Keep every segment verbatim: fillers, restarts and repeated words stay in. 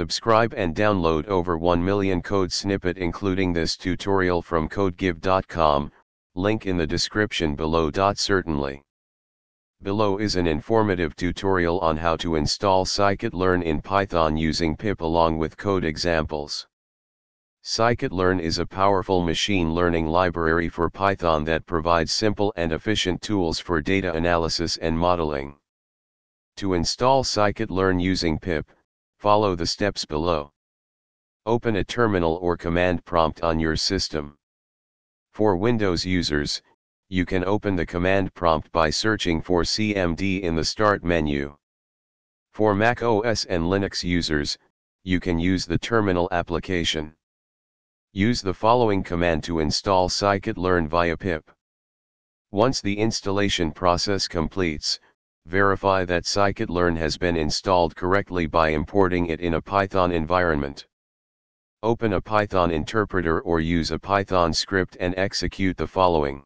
Subscribe and download over one million code snippet including this tutorial from codegive dot com, link in the description below. Certainly. Below is an informative tutorial on how to install scikit-learn in Python using pip along with code examples. Scikit-learn is a powerful machine learning library for Python that provides simple and efficient tools for data analysis and modeling. To install scikit-learn using pip, follow the steps below. Open a terminal or command prompt on your system. For Windows users, you can open the command prompt by searching for C M D in the Start menu. For Mac O S and Linux users, you can use the terminal application. Use the following command to install scikit-learn via pip. Once the installation process completes, verify that scikit-learn has been installed correctly by importing it in a Python environment. Open a Python interpreter or use a Python script and execute the following.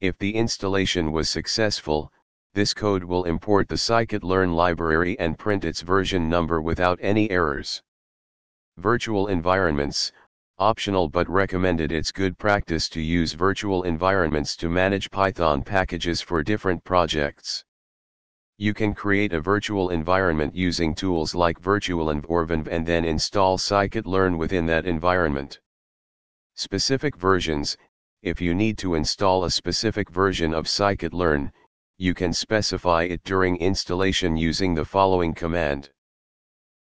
If the installation was successful, this code will import the scikit-learn library and print its version number without any errors. Virtual environments, optional but recommended. It's good practice to use virtual environments to manage Python packages for different projects. You can create a virtual environment using tools like virtualenv or venv and then install scikit-learn within that environment. Specific versions. If you need to install a specific version of scikit-learn, you can specify it during installation using the following command.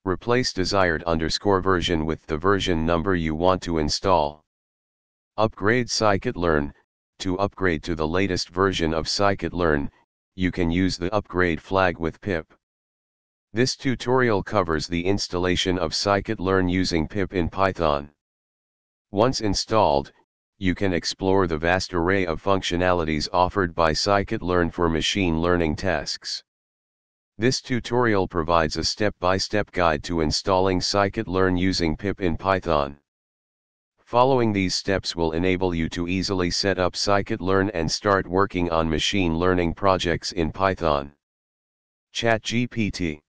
Replace desired underscore version with the version number you want to install. Upgrade scikit-learn. To upgrade to the latest version of scikit-learn, you can use the upgrade flag with pip. This tutorial covers the installation of scikit-learn using pip in Python. Once installed, you can explore the vast array of functionalities offered by scikit-learn for machine learning tasks. This tutorial provides a step-by-step guide to installing scikit-learn using pip in Python. Following these steps will enable you to easily set up scikit-learn and start working on machine learning projects in Python. ChatGPT.